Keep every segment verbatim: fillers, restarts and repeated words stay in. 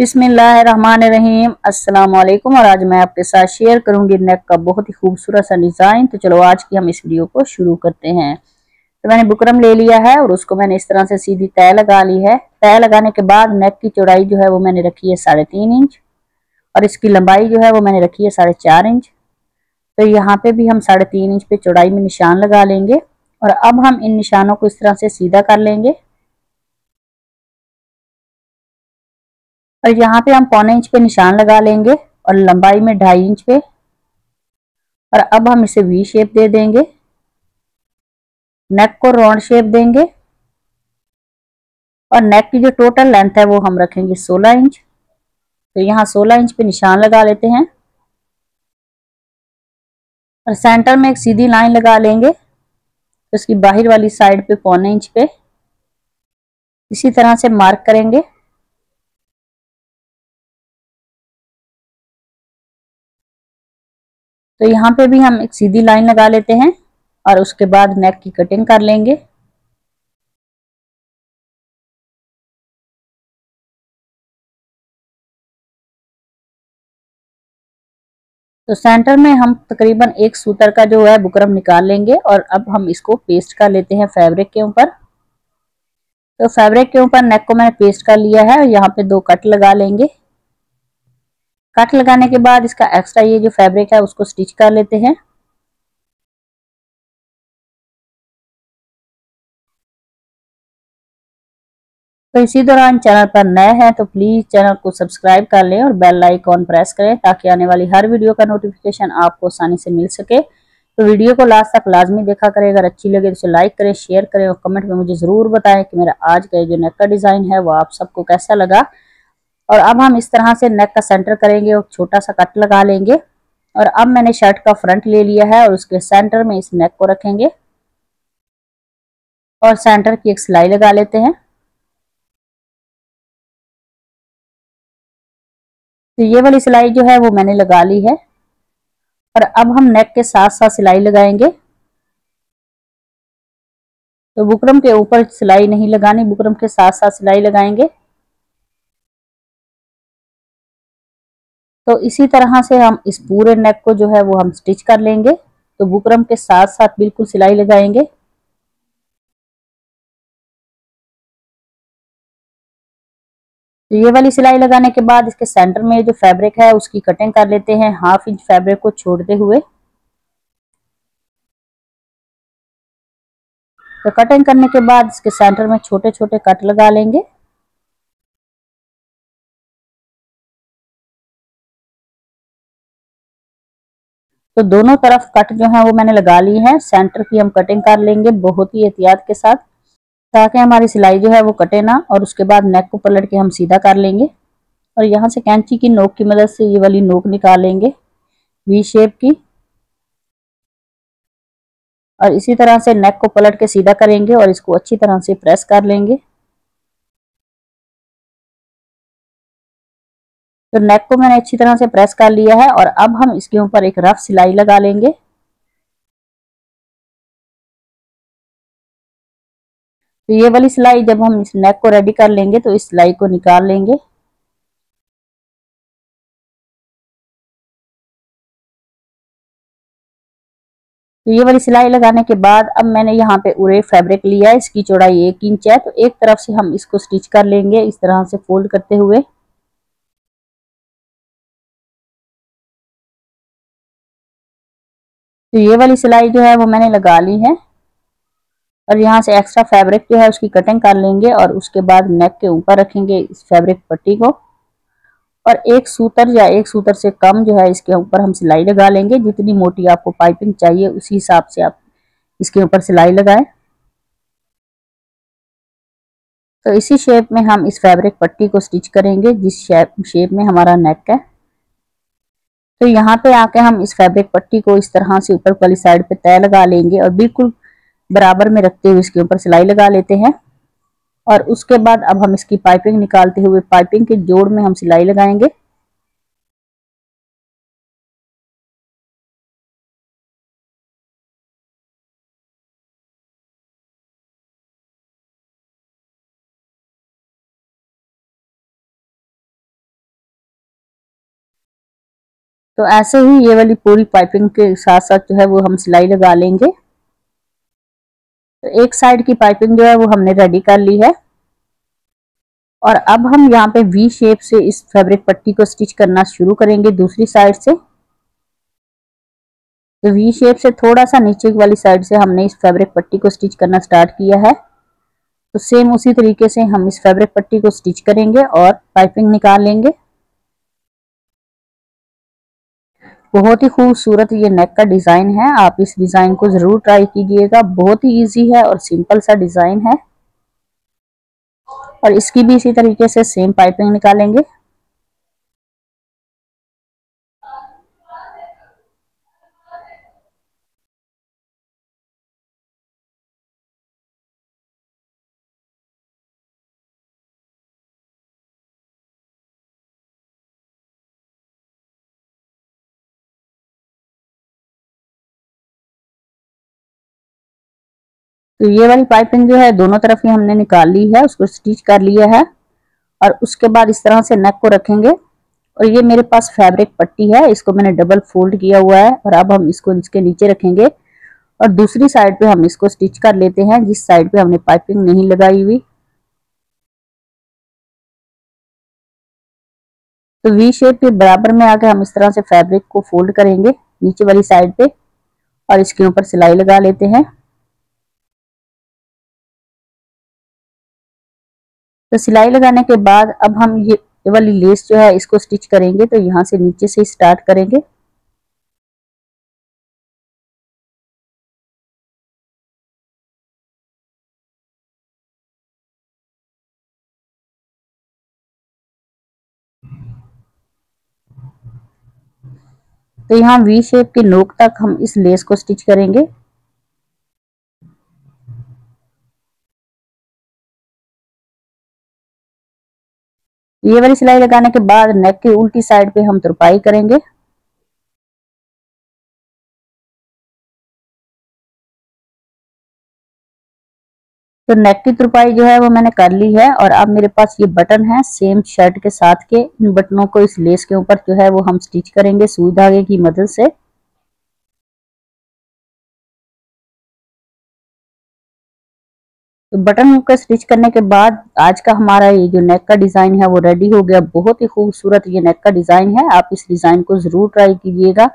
बिस्मिल्लाहिर्रहमानिर्रहीम। अस्सलाम वालेकुम। और आज मैं आपके साथ शेयर करूंगी नेक का बहुत ही खूबसूरत सा डिज़ाइन। तो चलो आज की हम इस वीडियो को शुरू करते हैं। तो मैंने बुकरम ले लिया है और उसको मैंने इस तरह से सीधी तय लगा ली है। तय लगाने के बाद नेक की चौड़ाई जो है वो मैंने रखी है साढ़े तीन इंच और इसकी लंबाई जो है वो मैंने रखी है साढ़े चार इंच। तो यहाँ पे भी हम साढ़े तीन इंच पे चौड़ाई में निशान लगा लेंगे और अब हम इन निशानों को इस तरह से सीधा कर लेंगे। और यहाँ पे हम पौने इंच पे निशान लगा लेंगे और लंबाई में ढाई इंच पे। और अब हम इसे वी शेप दे देंगे, नेक को राउंड शेप देंगे और नेक की जो टोटल लेंथ है वो हम रखेंगे सोलह इंच। तो यहाँ सोलह इंच पे निशान लगा लेते हैं और सेंटर में एक सीधी लाइन लगा लेंगे। तो इसकी बाहर वाली साइड पे पौने इंच पे इसी तरह से मार्क करेंगे। तो यहाँ पे भी हम एक सीधी लाइन लगा लेते हैं और उसके बाद नेक की कटिंग कर लेंगे। तो सेंटर में हम तकरीबन एक सूतर का जो है बुकरम निकाल लेंगे और अब हम इसको पेस्ट कर लेते हैं फैब्रिक के ऊपर। तो फैब्रिक के ऊपर नेक को मैंने पेस्ट कर लिया है और यहाँ पे दो कट लगा लेंगे। कट लगाने के बाद इसका एक्स्ट्रा ये जो फैब्रिक है उसको स्टिच कर लेते हैं। तो इसी दौरान चैनल पर नए हैं तो प्लीज चैनल को सब्सक्राइब कर लें और बेल आइकॉन प्रेस करें ताकि आने वाली हर वीडियो का नोटिफिकेशन आपको आसानी से मिल सके। तो वीडियो को लास्ट तक लाजमी देखा करें। अगर अच्छी लगे तो उसे लाइक करें, शेयर करें और कमेंट में मुझे जरूर बताएं कि मेरा आज का जो नेक का डिजाइन है वो आप सबको कैसा लगा। और अब हम इस तरह से नेक का सेंटर करेंगे और छोटा सा कट लगा लेंगे। और अब मैंने शर्ट का फ्रंट ले लिया है और उसके सेंटर में इस नेक को रखेंगे और सेंटर की एक सिलाई लगा लेते हैं। तो ये वाली सिलाई जो है वो मैंने लगा ली है और अब हम नेक के साथ साथ सिलाई लगाएंगे। तो बुकरम के ऊपर सिलाई नहीं लगानी, बुकरम के साथ साथ सिलाई लगाएंगे। तो इसी तरह से हम इस पूरे नेक को जो है वो हम स्टिच कर लेंगे। तो बुकरम के साथ साथ बिल्कुल सिलाई लगाएंगे। तो ये वाली सिलाई लगाने के बाद इसके सेंटर में जो फैब्रिक है उसकी कटिंग कर लेते हैं हाफ इंच फैब्रिक को छोड़ते हुए। तो कटिंग करने के बाद इसके सेंटर में छोटे छोटे कट लगा लेंगे। तो दोनों तरफ कट जो है वो मैंने लगा ली है। सेंटर की हम कटिंग कर लेंगे बहुत ही एहतियात के साथ ताकि हमारी सिलाई जो है वो कटे ना। और उसके बाद नेक को पलट के हम सीधा कर लेंगे और यहाँ से कैंची की नोक की मदद से ये वाली नोक निकाल लेंगे वी शेप की। और इसी तरह से नेक को पलट के सीधा करेंगे और इसको अच्छी तरह से प्रेस कर लेंगे। तो नेक को मैंने अच्छी तरह से प्रेस कर लिया है और अब हम इसके ऊपर एक रफ सिलाई लगा लेंगे। तो ये वाली सिलाई जब हम इस नेक को रेडी कर लेंगे तो इस सिलाई को निकाल लेंगे। तो ये वाली सिलाई लगाने के बाद अब मैंने यहाँ पे उरे फैब्रिक लिया है। इसकी चौड़ाई एक इंच है तो एक तरफ से हम इसको स्टिच कर लेंगे इस तरह से फोल्ड करते हुए। तो ये वाली सिलाई जो है वो मैंने लगा ली है और यहाँ से एक्स्ट्रा फैब्रिक जो है उसकी कटिंग कर लेंगे और उसके बाद नेक के ऊपर रखेंगे इस फैब्रिक पट्टी को। और एक सूतर या एक सूतर से कम जो है इसके ऊपर हम सिलाई लगा लेंगे। जितनी मोटी आपको पाइपिंग चाहिए उसी हिसाब से आप इसके ऊपर सिलाई लगाएं। तो इसी शेप में हम इस फैब्रिक पट्टी को स्टिच करेंगे जिस शेप शेप में हमारा नेक है। तो यहाँ पे आके हम इस फैब्रिक पट्टी को इस तरह से ऊपर वाली साइड पे तय लगा लेंगे और बिल्कुल बराबर में रखते हुए इसके ऊपर सिलाई लगा लेते हैं। और उसके बाद अब हम इसकी पाइपिंग निकालते हुए पाइपिंग के जोड़ में हम सिलाई लगाएंगे। तो ऐसे ही ये वाली पूरी पाइपिंग के साथ साथ जो है वो हम सिलाई लगा लेंगे। तो एक साइड की पाइपिंग जो है वो हमने रेडी कर ली है और अब हम यहाँ पे वी शेप से इस फैब्रिक पट्टी को स्टिच करना शुरू करेंगे दूसरी साइड से। तो वी शेप से थोड़ा सा नीचे वाली साइड से हमने इस फैब्रिक पट्टी को स्टिच करना स्टार्ट किया है। तो सेम उसी तरीके से हम इस फैब्रिक पट्टी को स्टिच करेंगे और पाइपिंग निकाल लेंगे। बहुत ही खूबसूरत ये नेक का डिज़ाइन है, आप इस डिज़ाइन को ज़रूर ट्राई कीजिएगा। बहुत ही इजी है और सिंपल सा डिज़ाइन है। और इसकी भी इसी तरीके से सेम पाइपिंग निकालेंगे। तो ये वाली पाइपिंग जो है दोनों तरफ ही हमने निकाल ली है, उसको स्टिच कर लिया है। और उसके बाद इस तरह से नेक को रखेंगे और ये मेरे पास फैब्रिक पट्टी है, इसको मैंने डबल फोल्ड किया हुआ है और अब हम इसको इसके नीचे रखेंगे और दूसरी साइड पे हम इसको स्टिच कर लेते हैं जिस साइड पे हमने पाइपिंग नहीं लगाई हुई। तो वी शेप के बराबर में आके हम इस तरह से फैब्रिक को फोल्ड करेंगे नीचे वाली साइड पे और इसके ऊपर सिलाई लगा लेते हैं। तो सिलाई लगाने के बाद अब हम ये वाली लेस जो है इसको स्टिच करेंगे। तो यहाँ से नीचे से स्टार्ट करेंगे। तो यहाँ वी शेप के नोक तक हम इस लेस को स्टिच करेंगे। ये वाली सिलाई लगाने के बाद नेक की उल्टी साइड पे हम तुरपाई करेंगे। तो नेक की तुरपाई जो है वो मैंने कर ली है और अब मेरे पास ये बटन है सेम शर्ट के साथ के। इन बटनों को इस लेस के ऊपर जो है वो हम स्टिच करेंगे सुई धागे की मदद से। तो बटन को स्टिच करने के बाद आज का हमारा ये जो नेक का डिज़ाइन है वो रेडी हो गया। बहुत ही खूबसूरत ये नेक का डिज़ाइन है, आप इस डिज़ाइन को ज़रूर ट्राई कीजिएगा।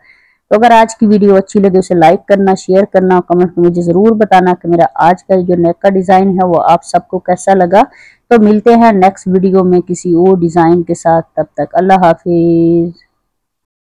तो अगर आज की वीडियो अच्छी लगे उसे लाइक करना, शेयर करना और कमेंट में मुझे ज़रूर बताना कि मेरा आज का जो नेक का डिज़ाइन है वो आप सबको कैसा लगा। तो मिलते हैं नेक्स्ट वीडियो में किसी और डिज़ाइन के साथ, तब तक अल्लाह हाफिज़।